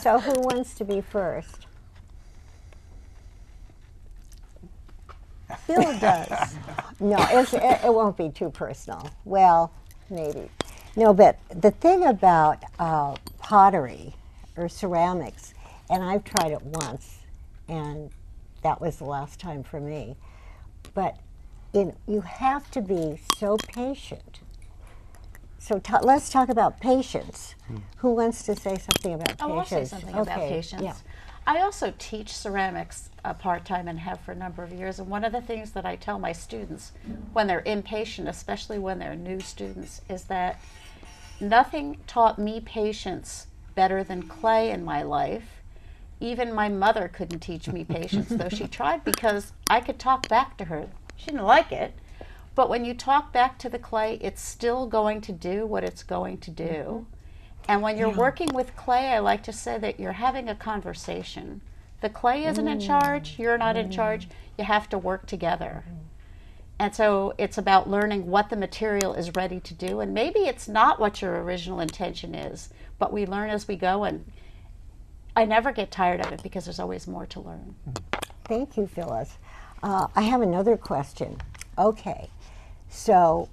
So who wants to be first? Bill does. No, it won't be too personal. Well, maybe. No, but the thing about pottery or ceramics, and I've tried it once, and that was the last time for me, but you have to be so patient. So let's talk about patience. Who wants to say something about patience? I'll say something about patience. Yeah. I also teach ceramics part-time and have for a number of years, and one of the things that I tell my students when they're impatient, especially when they're new students, is that nothing taught me patience better than clay in my life. Even my mother couldn't teach me patience, though she tried, because I could talk back to her. She didn't like it, but when you talk back to the clay, it's still going to do what it's going to do. And when you're working with clay, I like to say that you're having a conversation. The clay isn't in charge, you're not in charge, you have to work together. And so it's about learning what the material is ready to do, and maybe it's not what your original intention is, but we learn as we go, and I never get tired of it because there's always more to learn. Thank you, Phyllis. I have another question. Okay, so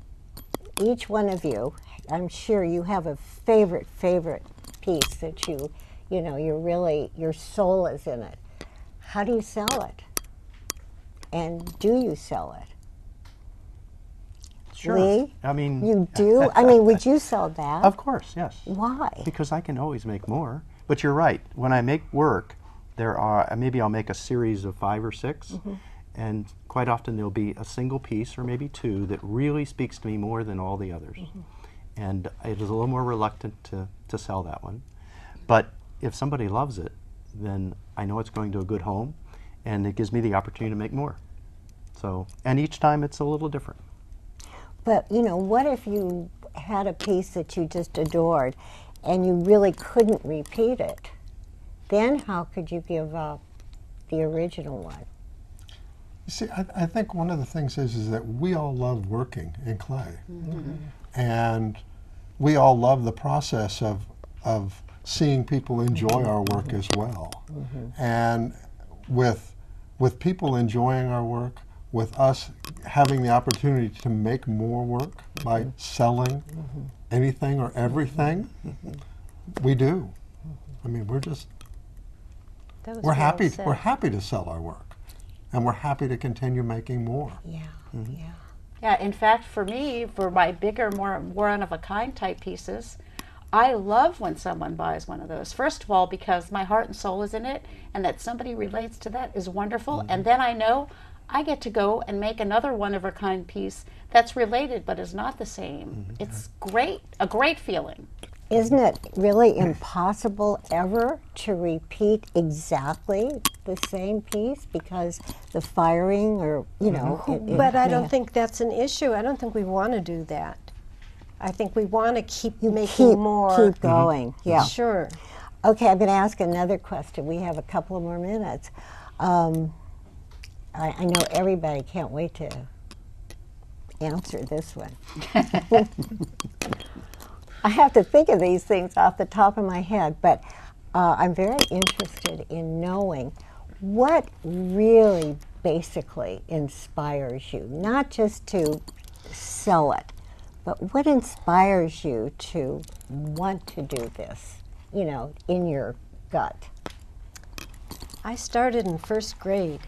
each one of you, I'm sure you have a favorite piece that you know, you're really, your soul is in it. How do you sell it? And do you sell it? Sure. Lee? I mean, you do? I mean, would you sell that? Of course, yes. Why? Because I can always make more. But you're right. When I make work, there are, maybe I'll make a series of 5 or 6. And quite often there'll be a single piece or maybe two that really speaks to me more than all the others. And I was a little more reluctant to sell that one. But if somebody loves it, then I know it's going to a good home, and it gives me the opportunity to make more. So, and each time it's a little different. But, you know, what if you had a piece that you just adored and you really couldn't repeat it? Then how could you give up the original one? You see, I think one of the things is that we all love working in clay. And we all love the process of seeing people enjoy our work as well. And with people enjoying our work, with us having the opportunity to make more work by selling anything or everything, we do. I mean, we're happy to sell our work, and we're happy to continue making more. Yeah, in fact, for me, for my bigger, more one-of-a-kind type pieces, I love when someone buys one of those. First of all, because my heart and soul is in it, and that somebody relates to that is wonderful. And then I know I get to go and make another one-of-a-kind piece that's related but is not the same. It's great, a great feeling. Isn't it really impossible ever to repeat exactly the same piece because the firing or, you know. But I don't think that's an issue. I don't think we want to do that. I think we want to keep making more. Keep going, yeah. Sure. Okay, I'm going to ask another question. We have a couple of more minutes. I know everybody can't wait to answer this one. I have to think of these things off the top of my head, but I'm very interested in knowing what really basically inspires you, not just to sell it, but what inspires you to want to do this, you know, in your gut? I started in first grade.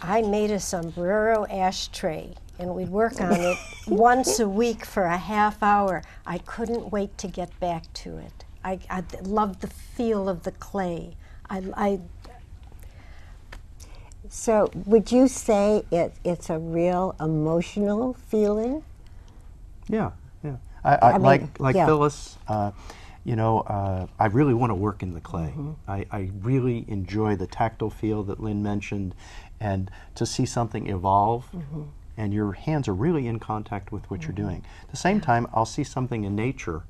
I made a sombrero ashtray, and we'd work on it once a week for a half hour. I couldn't wait to get back to it. I loved the feel of the clay. So would you say it's a real emotional feeling? Yeah, yeah. I mean, like Phyllis, you know, I really want to work in the clay. I really enjoy the tactile feel that Lynn mentioned, and to see something evolve. And your hands are really in contact with what you're doing. At the same time, I'll see something in nature,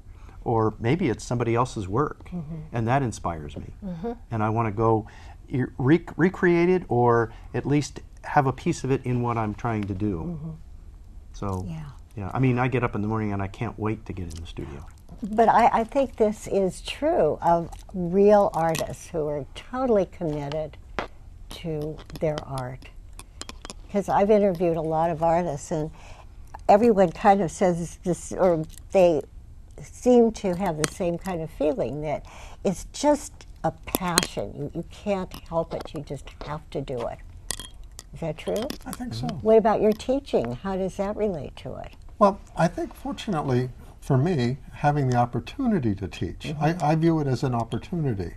or maybe it's somebody else's work, and that inspires me. And I want to go recreate it, or at least have a piece of it in what I'm trying to do. So, yeah. Yeah, I mean, I get up in the morning and I can't wait to get in the studio. But I think this is true of real artists who are totally committed to their art. Because I've interviewed a lot of artists, and everyone kind of says this, or they seem to have the same kind of feeling, that it's just a passion. You can't help it. You just have to do it. Is that true? I think so. What about your teaching? How does that relate to it? Well, I think, fortunately for me, having the opportunity to teach, I view it as an opportunity.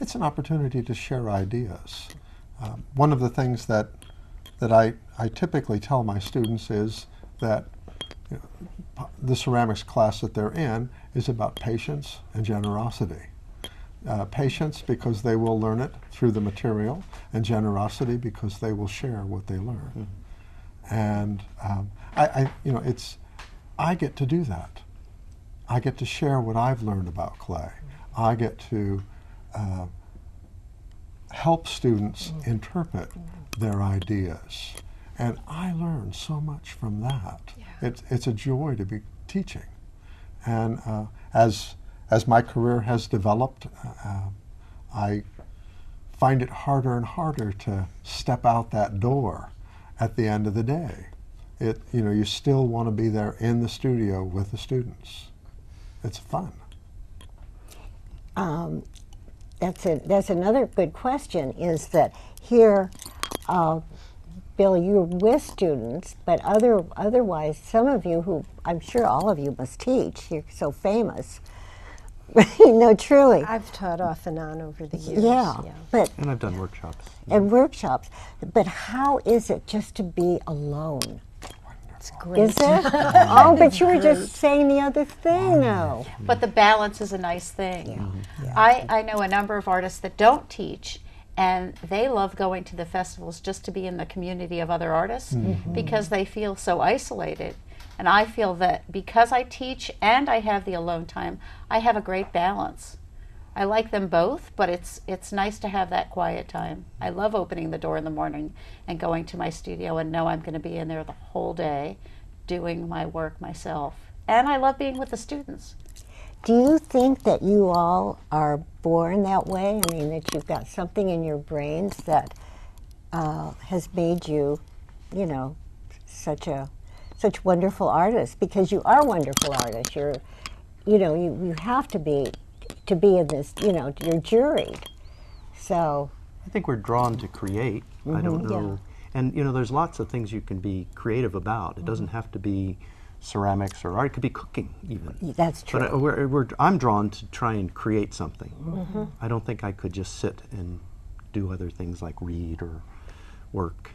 It's an opportunity to share ideas. One of the things that I typically tell my students is that the ceramics class that they're in is about patience and generosity. Patience because they will learn it through the material, and generosity because they will share what they learn. And I get to do that. I get to share what I've learned about clay. I get to help students interpret their ideas, and I learn so much from that. It's a joy to be teaching, and as my career has developed, I find it harder and harder to step out that door at the end of the day. You still want to be there in the studio with the students. It's fun. That's another good question, is that here, Bill, you're with students, but otherwise some of you, who I'm sure all of you must teach, you're so famous. No, truly. I've taught off and on over the years. Yeah. And I've done workshops. And workshops. But how is it just to be alone? It's great. Is it? Oh, but you were just saying the other thing, though. But the balance is a nice thing. I know a number of artists that don't teach, and they love going to the festivals just to be in the community of other artists because they feel so isolated. And I feel that because I teach and I have the alone time, I have a great balance. I like them both, but it's nice to have that quiet time. I love opening the door in the morning and going to my studio and know I'm going to be in there the whole day doing my work myself. And I love being with the students. Do you think that you all are born that way? I mean, that you've got something in your brains that has made you, such wonderful artists, because you are wonderful artists. You have to be in this, you're juried. So I think we're drawn to create. I don't know. And there's lots of things you can be creative about. It doesn't have to be ceramics or art. It could be cooking even. That's true. But I'm drawn to try and create something. I don't think I could just sit and do other things like read or work.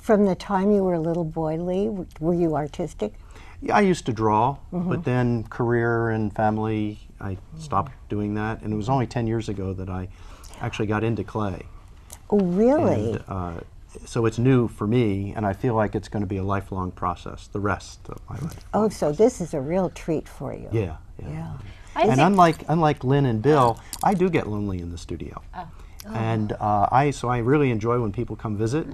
From the time you were a little boy, Lee, were you artistic? Yeah, I used to draw, but then career and family, I stopped doing that. And it was only 10 years ago that I actually got into clay. Oh, really? And, so it's new for me, and I feel like it's going to be a lifelong process, the rest of my life. Oh, so this is a real treat for you. Yeah. And unlike Lynn and Bill, I do get lonely in the studio. And I really enjoy when people come visit,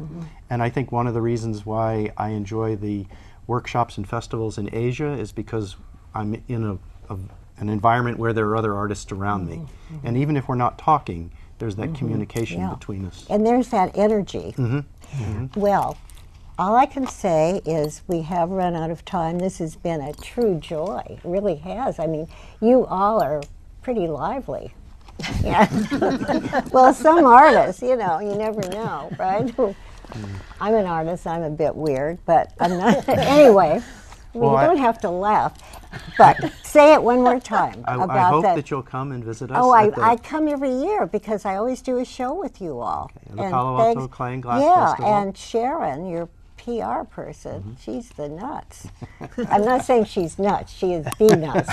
and I think one of the reasons why I enjoy the workshops and festivals in Asia is because I'm in an environment where there are other artists around me, and even if we're not talking, there's that communication between us. And there's that energy. Well, all I can say is we have run out of time. This has been a true joy. It really has. I mean, you all are pretty lively. Well, some artists, you never know, right? I'm an artist, I'm a bit weird, but I'm not. Anyway, well, you don't have to laugh, but say it one more time. I hope that you'll come and visit us. Oh, I come every year because I always do a show with you all. Okay, and the Palo Alto Clay and Glass Festival. Yeah, and Sharon, your PR person, she's the nuts. I'm not saying she's nuts, she is the nuts.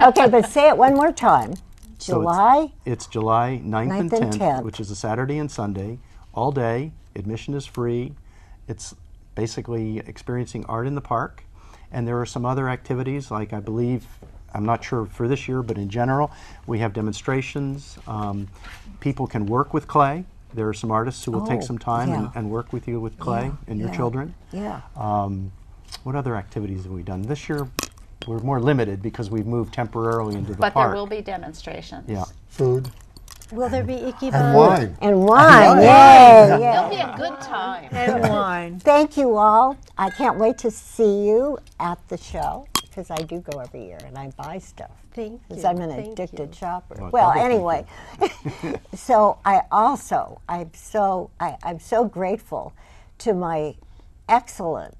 Okay, but say it one more time. July? So it's July 9th and 10th, which is a Saturday and Sunday, all day. Admission is free. It's basically experiencing art in the park. And there are some other activities, like I believe, I'm not sure for this year, but in general, we have demonstrations. People can work with clay. There are some artists who will take some time and work with you with clay and your children. What other activities have we done? This year we're more limited because we've moved temporarily into the park. But there will be demonstrations. Yeah. Food. Will there be Ikebana? And wine. And wine. Yay. It'll be a good time. And wine. Thank you all. I can't wait to see you at the show, because I do go every year and I buy stuff. Thank you. Because I'm an addicted shopper. Well, anyway. So I also, I'm so grateful to my excellent,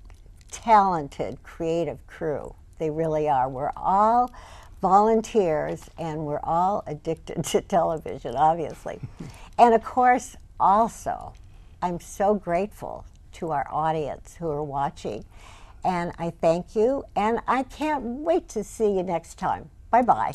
talented, creative crew. They really are. We're all volunteers and we're all addicted to television, obviously. And of course, also, I'm so grateful to our audience who are watching. And I thank you, and I can't wait to see you next time. Bye-bye.